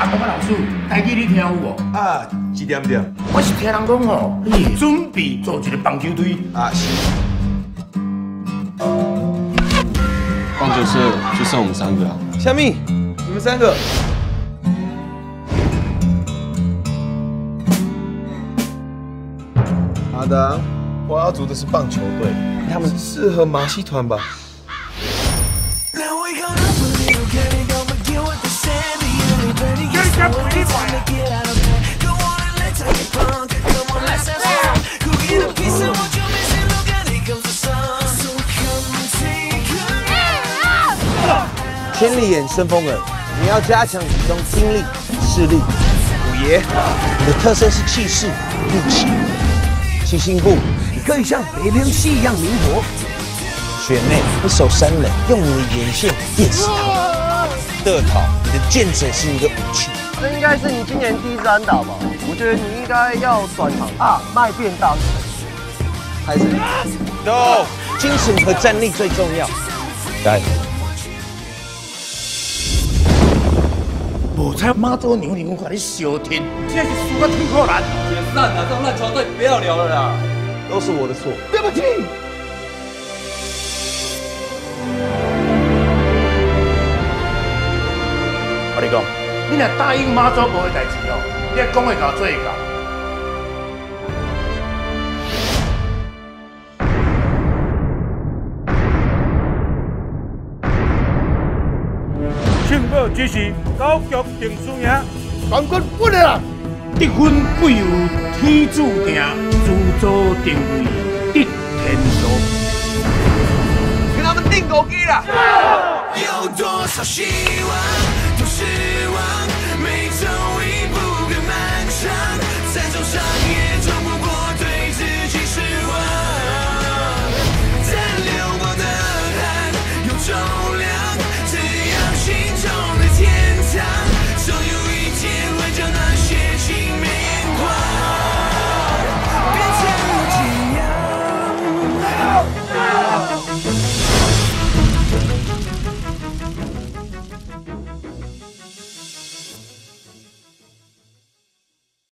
阿公老师，代志你听有无？啊，几点点？我是听人讲哦，你准备做一个棒球队啊？是。棒球社就剩我们三个啊。虾米，你们三个。 好的，我要组的是棒球队，他们适合马戏团吧？千里眼顺风耳，你要加强你中精力、视力。五爷，你的特色是气势、力气。 七星步，你可以像北冰溪一样灵活。学妹，你手三冷，用你的眼线电死他。德考，你的剑指是你的武器。这应该是你今年第3打吧？我觉得你应该要转行啊，卖便当。还是 ，no， 精神和战力最重要。加油！我才妈做牛牛，我把你烧天，这是输个天破烂。 烂啊！这种烂球队不要聊了啦，都是我的错，对不起。我跟你讲，你若答应妈祖无的代志哦，你讲会到做会到。请报指示，高局定输赢，冠军不来啦！ 得分贵有天注定，自作定位得天助。给他们定高机啦！有多少希望？